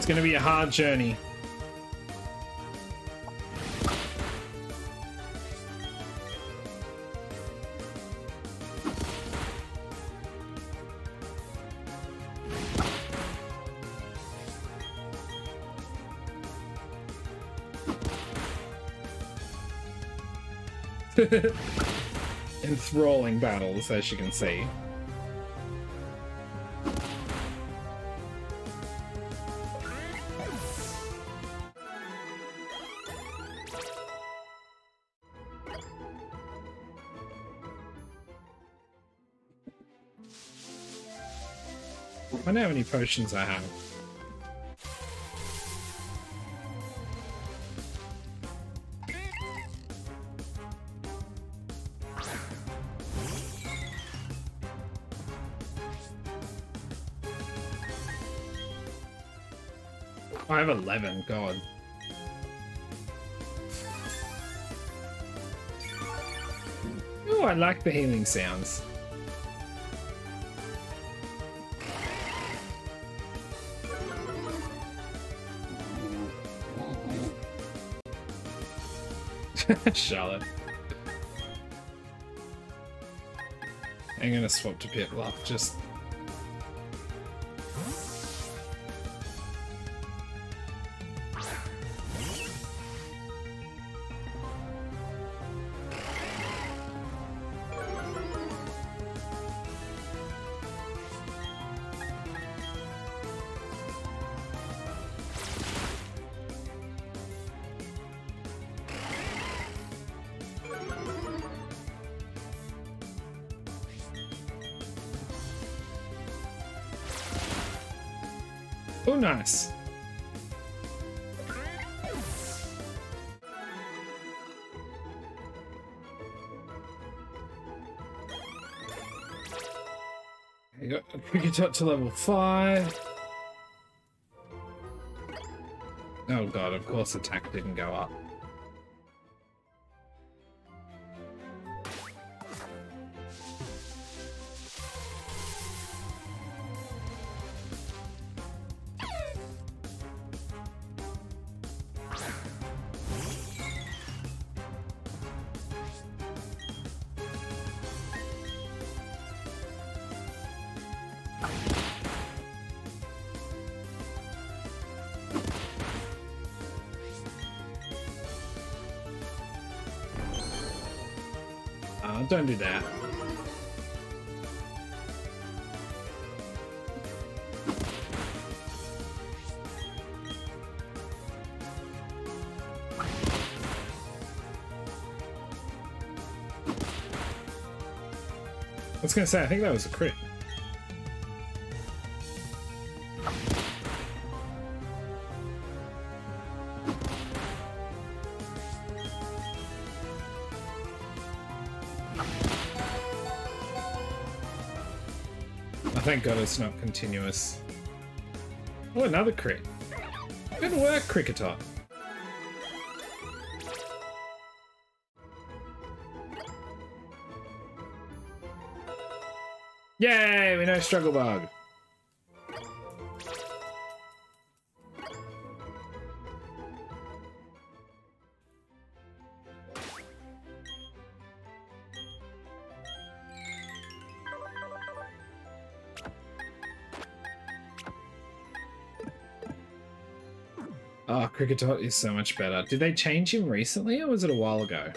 It's going to be a hard journey. Enthralling battles, as you can see. I know how many potions I have. I have 11, God. Ooh, I like the healing sounds. Charlotte. I'm gonna swap to Piplup, just... Oh, nice. I got a Kricketot to level 5. Oh god, of course attack didn't go up. Don't do that. I was gonna say, I think that was a crit. Thank God it's not continuous. Oh, another crit. Good work, Kricketot. Yay, we know Struggle Bug. Oh, Kricketot is so much better. Did they change him recently, or was it a while ago?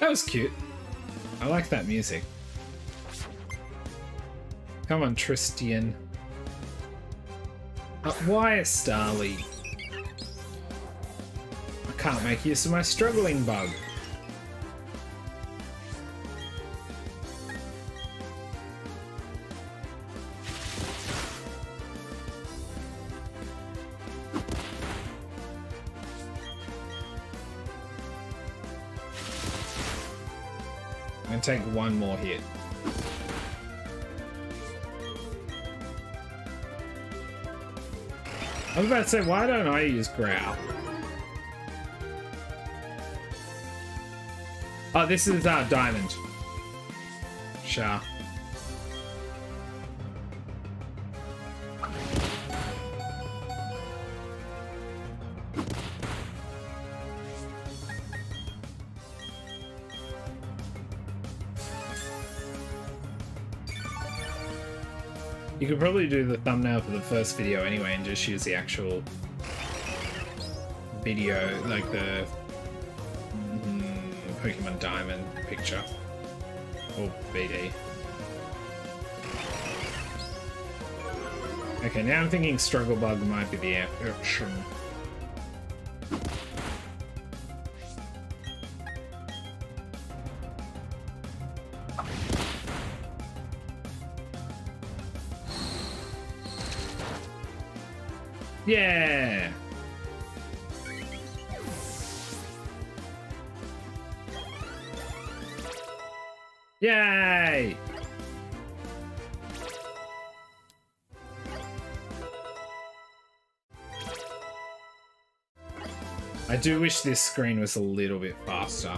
That was cute. I like that music. Come on, Tristian. Why is Starly? Can't make use of my struggling bug. I'm gonna take one more hit. I was about to say, why don't I use Growl? Oh, this is Diamond. Sure. You could probably do the thumbnail for the first video anyway and just use the actual video, like the Pokemon Diamond picture or BD. Okay, now I'm thinking Struggle Bug might be the option. Yeah. Yay. I do wish this screen was a little bit faster.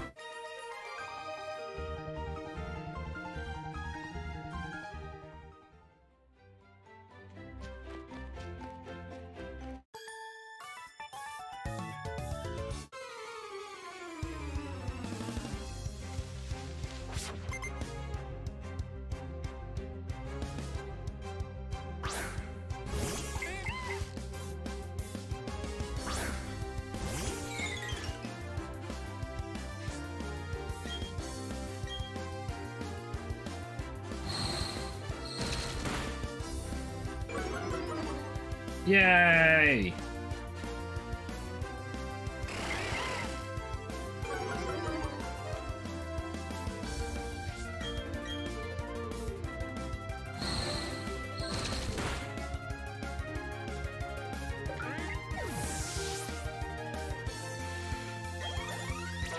Yay!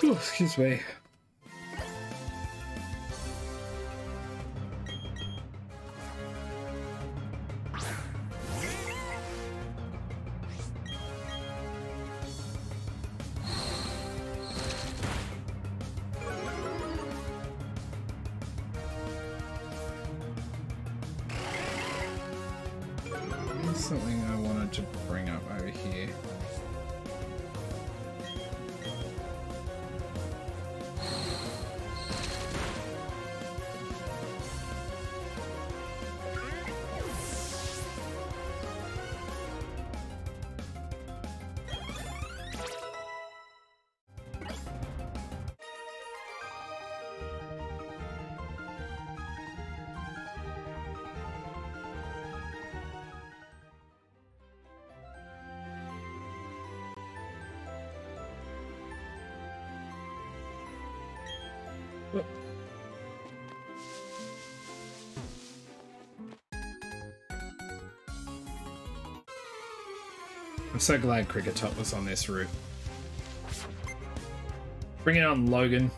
Ooh, excuse me. Something I wanted to bring up over here. I'm so glad Kricketot was on this route. Bring it on, Logan.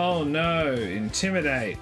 Oh no, intimidate.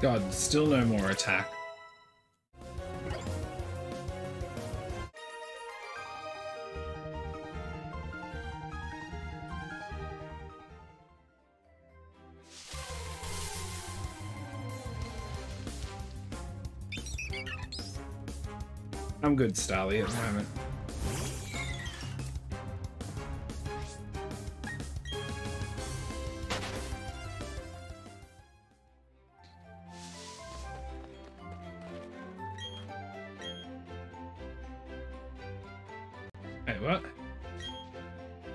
God, still no more attack. I'm good, Starly, at the moment. Wait, what?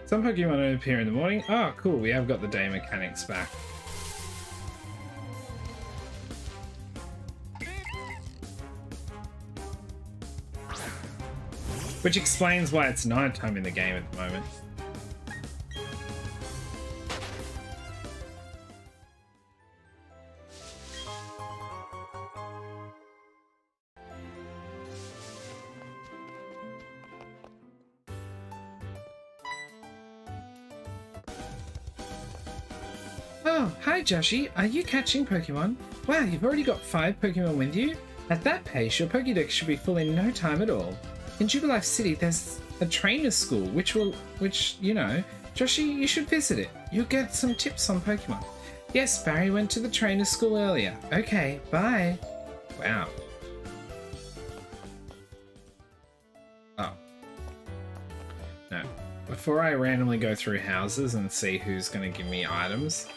Some Pokemon don't appear in the morning. Ah, cool, we have got the day mechanics back. Which explains why it's nighttime in the game at the moment. Oh, hi Joshie, are you catching Pokemon? Wow, you've already got 5 Pokemon with you? At that pace, your Pokédex should be full in no time at all. In Jubilife City, there's a trainer school, which, you know, Joshie, you should visit it. You'll get some tips on Pokemon. Yes, Barry went to the trainer school earlier. Okay, bye. Wow. Oh. No. Before I randomly go through houses and see who's going to give me items.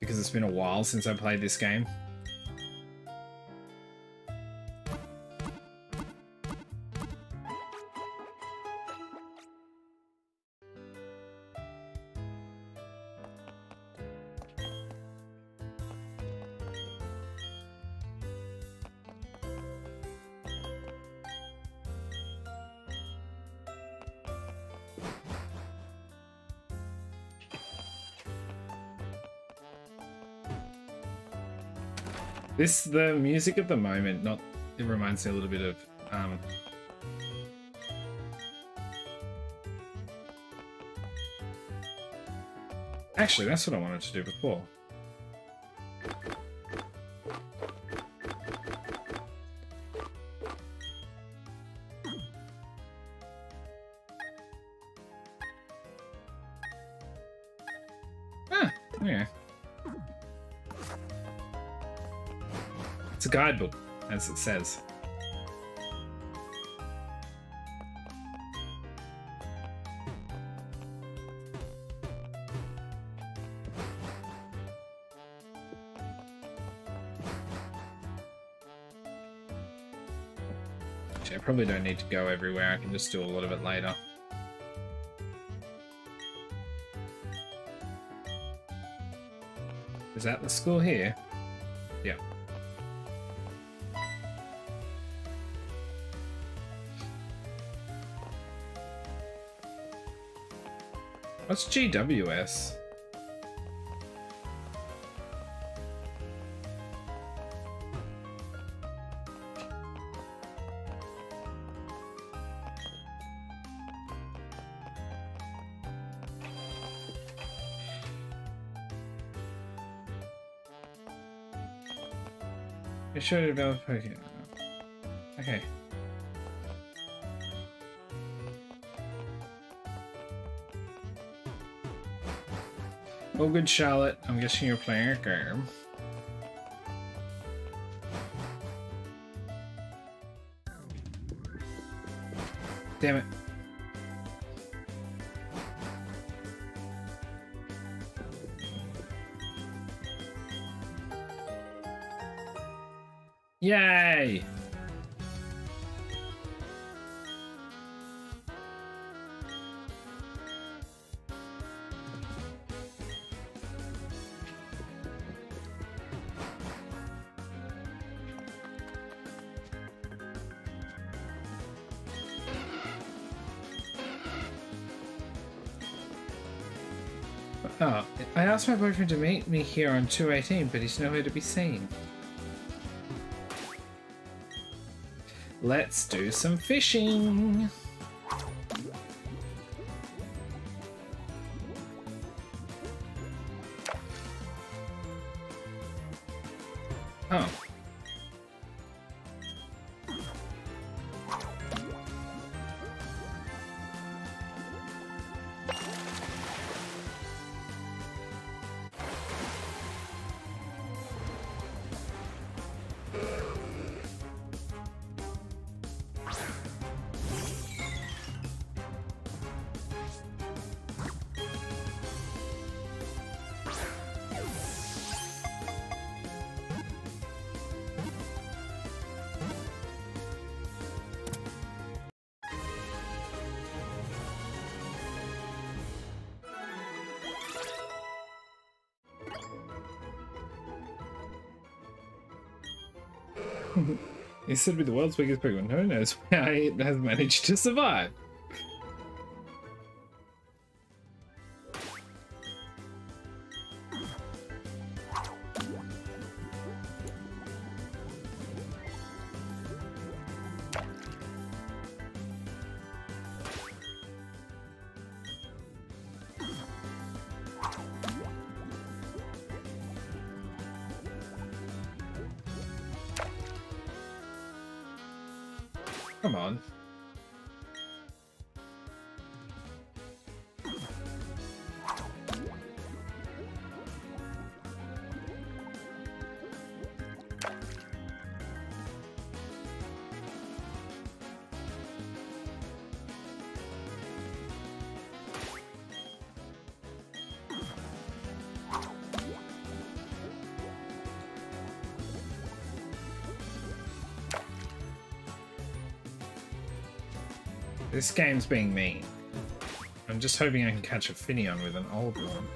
Because it's been a while since I played this game. This, the music at the moment, not, it reminds me a little bit of, actually, that's what I wanted to do before. Ah, okay. It's a guidebook, as it says. Actually, I probably don't need to go everywhere. I can just do a lot of it later. Is that the school here? Yeah. What's GWS? Be sure to develop Pokemon. Okay. Oh, good Charlotte. I'm guessing you're playing a game. Damn it. Yay! Oh, I asked my boyfriend to meet me here on 218, but he's nowhere to be seen. Let's do some fishing! Oh. This should be the world's weakest Pokemon. Who knows how it has managed to survive? Come on. This game's being mean. I'm just hoping I can catch a Finneon with an old one.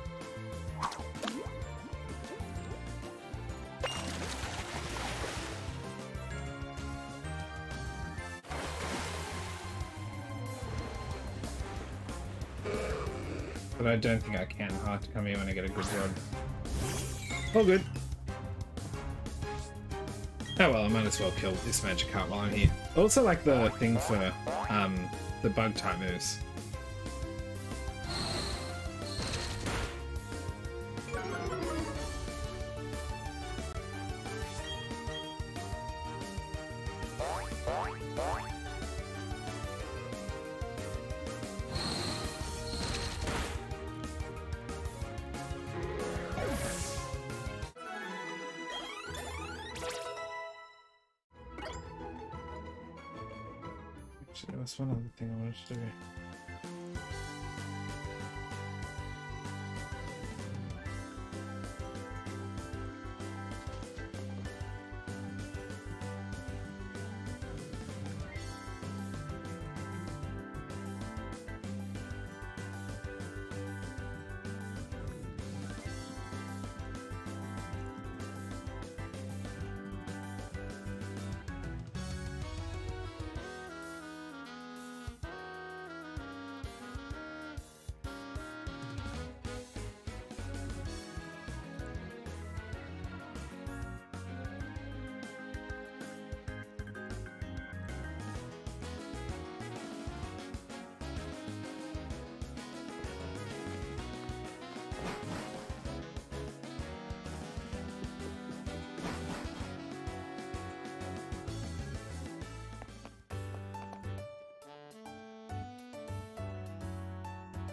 But I don't think I can. I'll have to come here when I get a good rod. All good. Oh well, I might as well kill this Magikarp while I'm here. I also like the thing for the bug type moves. Actually, that's one other thing I wanted to do.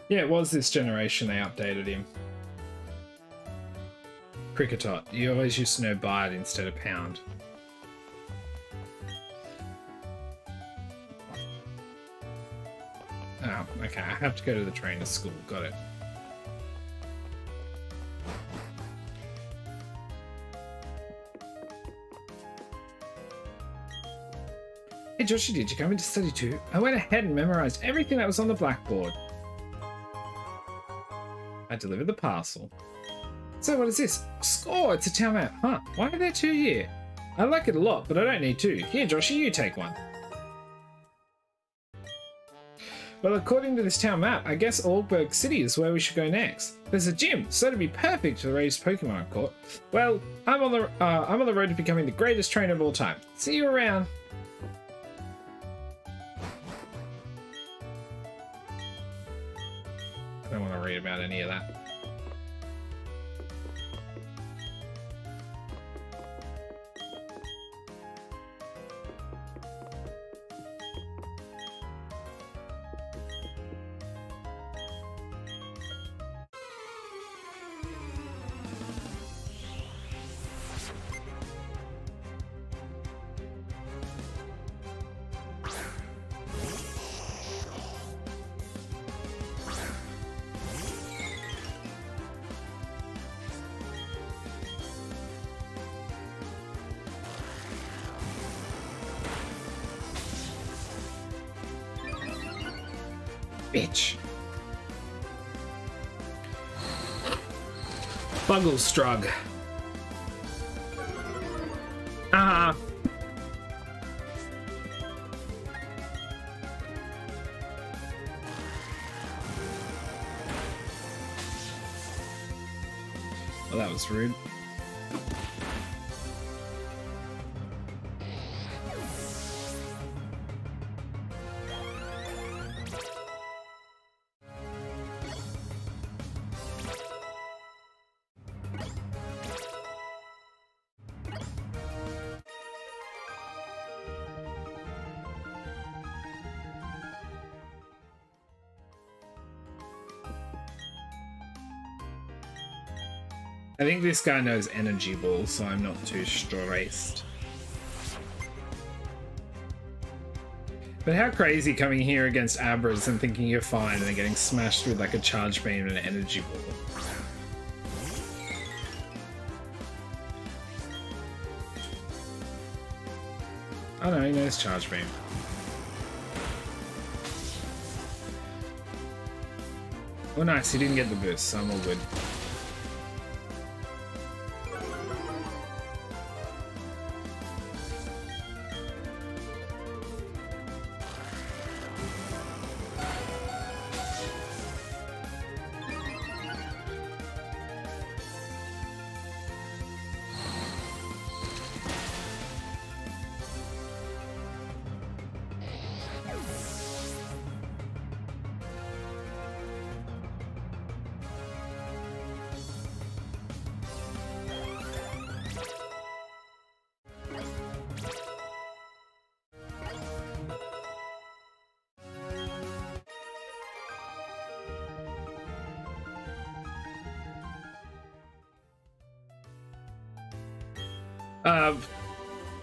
Yeah, it was this generation they updated him. Kricketot. You always used to know bite instead of pound. Oh, okay, I have to go to the trainer's school. Got it. Hey Joshie, did you come in to study too? I went ahead and memorized everything that was on the blackboard. I delivered the parcel. So what is this? Score! It's a town map. Huh, why are there two here? I like it a lot, but I don't need two. Here, Joshie, you take one. Well, according to this town map, I guess Augberg City is where we should go next. There's a gym, so it'd be perfect for the raised Pokemon I've caught. Well, I'm on the road to becoming the greatest trainer of all time. See you around. I don't want to read about any of that. Bitch. Buggle Strug. Ah. Well, that was rude. I think this guy knows Energy Ball, so I'm not too stressed. But how crazy coming here against Abras and thinking you're fine and then getting smashed with like a Charge Beam and an Energy Ball. Oh no, he knows Charge Beam. Oh nice, he didn't get the boost, so I'm all good.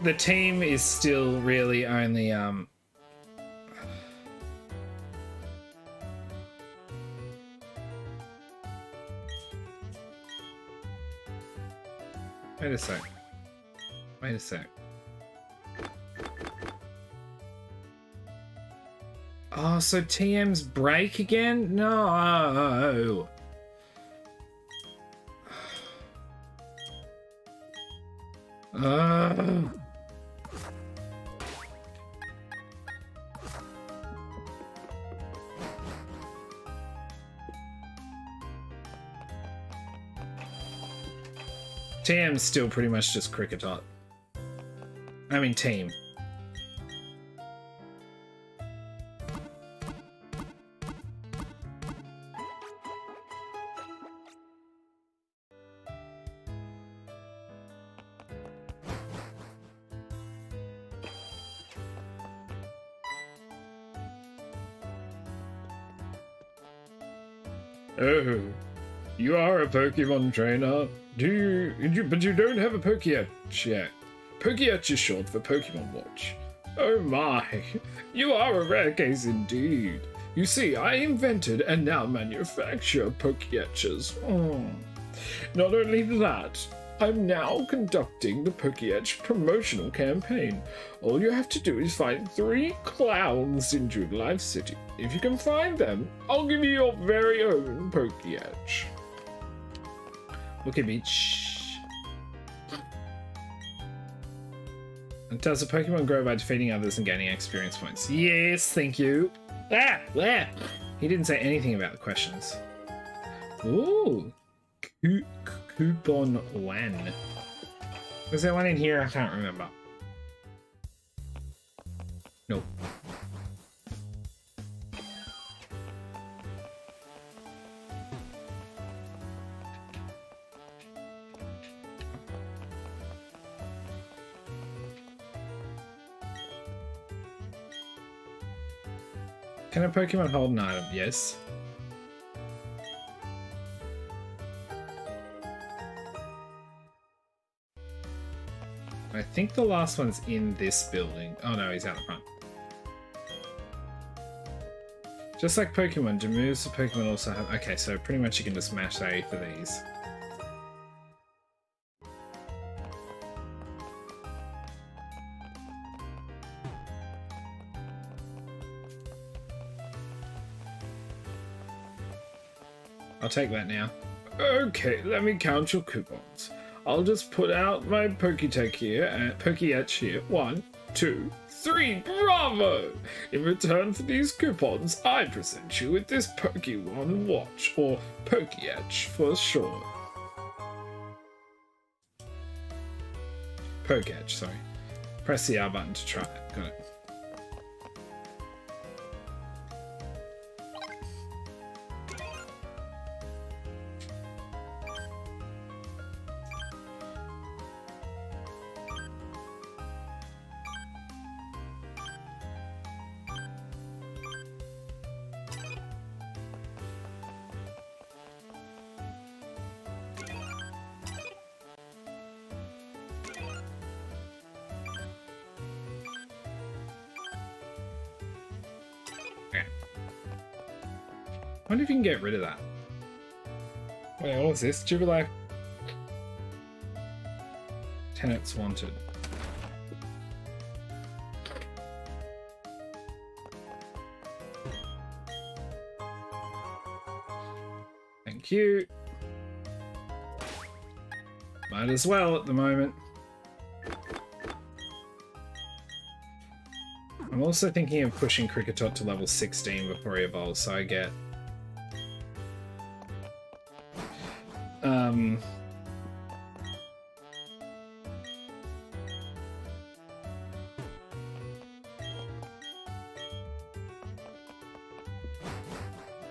The team is still really only wait a sec. Oh, so TM's break again? No. TM's still pretty much just Kricketot. I mean team. Oh, you are a Pokemon trainer. But you don't have a Pokétch yet. Pokétch is short for Pokemon Watch. Oh my, you are a rare case indeed. You see, I invented and now manufacture Pokétches. Oh. Not only that, I'm now conducting the Pokétch promotional campaign. All you have to do is find 3 clowns in Jubilife City. If you can find them, I'll give you your very own Pokétch. Look at me. And does a Pokemon grow by defeating others and gaining experience points? Yes, thank you. Ah! He didn't say anything about the questions. Ooh. Coupon one. Was there one in here? I can't remember. Nope. Can a Pokemon hold an item? Yes. I think the last one's in this building. Oh no, he's out the front. Just like Pokemon, do moves the Pokemon also have... Okay, so pretty much you can just mash A for these. I'll take that now. Okay, let me count your coupons. I'll just put out my Pokétch here and Pokétch here. 1, 2, 3, bravo! In return for these coupons, I present you with this Pokemon Watch, or Pokétch for short. Pokétch, sorry. Press the R button to try it. Got it. I wonder if you can get rid of that. Wait, what was this? Jubilife. Tenants wanted. Thank you. Might as well at the moment. I'm also thinking of pushing Kricketot to level 16 before he evolves, so I get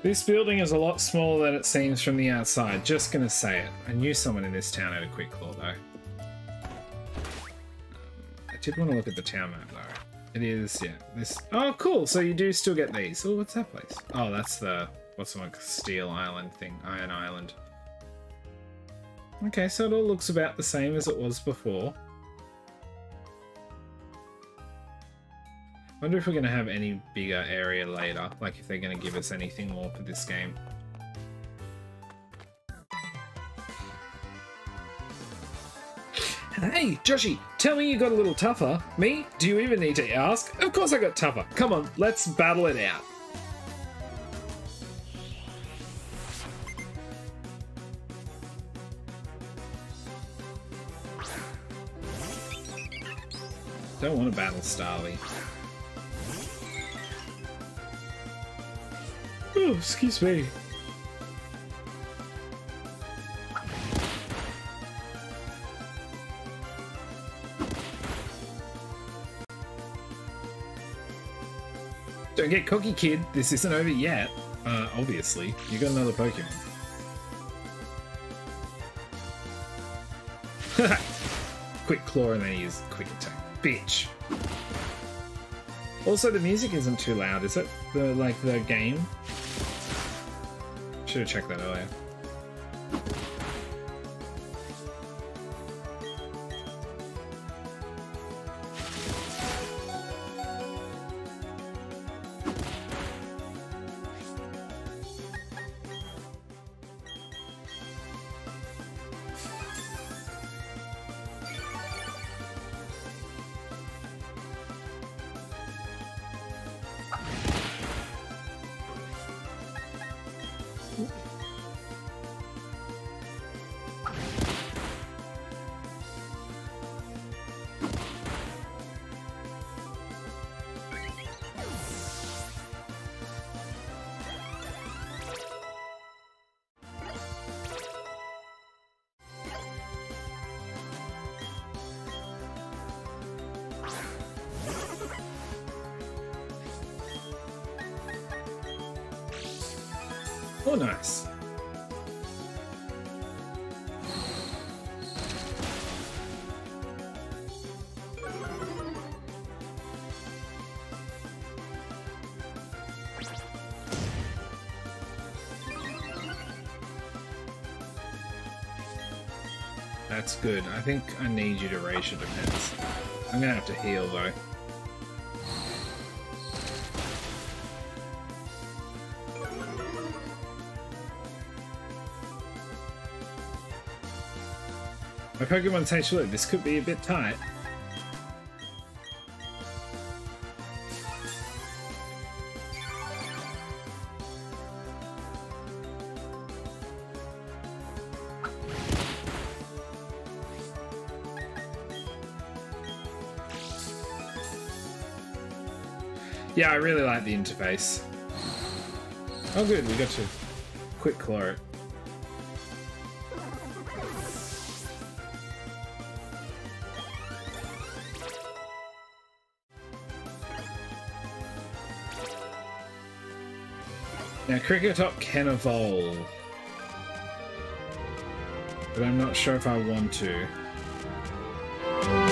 this building is a lot smaller than it seems from the outside. Just gonna say it. I knew someone in this town had a quick claw though. I did want to look at the town map though. It is, yeah. This. Oh, cool. So you do still get these. Oh, what's that place? Oh, that's the what's the one? Steel Island thing? Iron Island. Okay, so it all looks about the same as it was before. I wonder if we're going to have any bigger area later, like if they're going to give us anything more for this game. Hey, Joshie, tell me you got a little tougher. Me? Do you even need to ask? Of course I got tougher. Come on, let's battle it out. Don't want to battle Starly. Oh, excuse me. Don't get cocky, kid. This isn't over yet. Obviously. You got another Pokemon. Quick claw and then use quick attack. Bitch. Also, the music isn't too loud, is it? The like the game. Should have checked that earlier. Oh, nice. That's good. I think I need you to raise your defense. I'm gonna have to heal though. My Pokemon takes a look. This could be a bit tight. Yeah, I really like the interface. Oh good, we got to quick claw it. Now, Kricketot can evolve, but I'm not sure if I want to.